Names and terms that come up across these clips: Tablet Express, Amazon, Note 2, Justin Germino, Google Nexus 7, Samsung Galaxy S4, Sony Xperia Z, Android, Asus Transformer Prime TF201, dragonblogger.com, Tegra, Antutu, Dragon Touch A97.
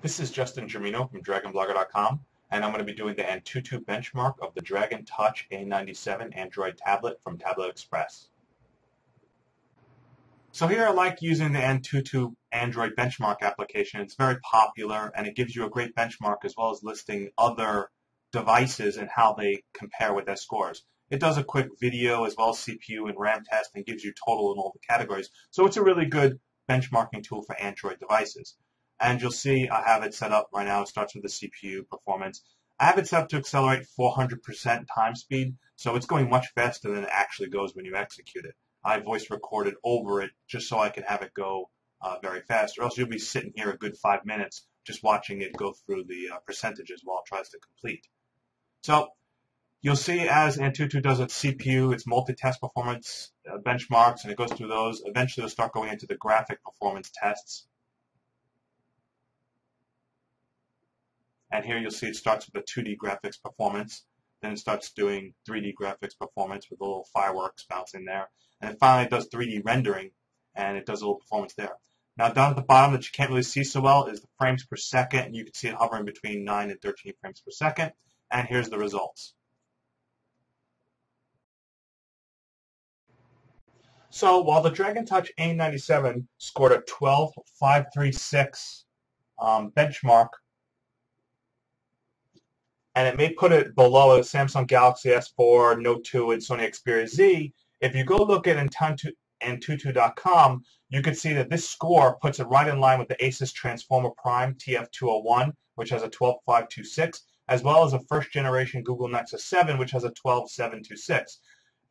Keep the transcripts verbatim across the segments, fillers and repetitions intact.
This is Justin Germino from dragon blogger dot com, and I'm going to be doing the Antutu benchmark of the Dragon Touch A ninety-seven Android tablet from Tablet Express. So here I like using the Antutu Android benchmark application. It's very popular, and it gives you a great benchmark as well as listing other devices and how they compare with their scores. It does a quick video as well as C P U and RAM test and gives you total in all the categories. So it's a really good benchmarking tool for Android devices. And you'll see I have it set up right now. It starts with the C P U performance. I have it set up to accelerate four hundred percent time speed, so it's going much faster than it actually goes when you execute it. I voice recorded over it just so I can have it go uh, very fast, or else you'll be sitting here a good five minutes just watching it go through the uh, percentages while it tries to complete. So you'll see as Antutu does its C P U, its multi-test performance uh, benchmarks, and it goes through those. Eventually it'll start going into the graphic performance tests. And here you'll see it starts with the two D graphics performance. Then it starts doing three D graphics performance with a little fireworks bouncing there. And it finally does three D rendering, and it does a little performance there. Now down at the bottom that you can't really see so well is the frames per second, and you can see it hovering between nine and thirteen frames per second. And here's the results. So while the Dragon Touch A ninety-seven scored a twelve five three six um, benchmark, and it may put it below a Samsung Galaxy S four, Note two, and Sony Xperia Z. If you go look at Antutu dot com, you can see that this score puts it right in line with the Asus Transformer Prime T F two oh one, which has a twelve five two six, as well as a first-generation Google Nexus seven, which has a twelve seven two six.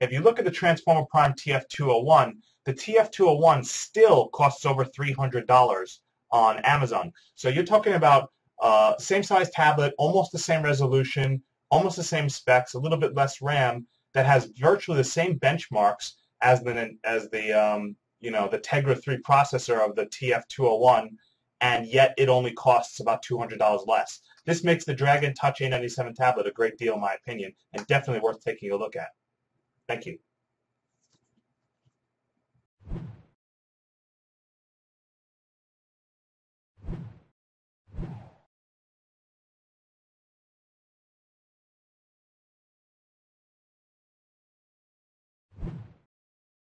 If you look at the Transformer Prime T F two oh one, the T F two oh one still costs over three hundred dollars on Amazon. So you're talking about Uh, same size tablet, almost the same resolution, almost the same specs, a little bit less RAM, that has virtually the same benchmarks as the as the um, you know the Tegra three processor of the T F two oh one, and yet it only costs about two hundred dollars less. This makes the Dragon Touch A ninety-seven tablet a great deal, in my opinion, and definitely worth taking a look at. Thank you.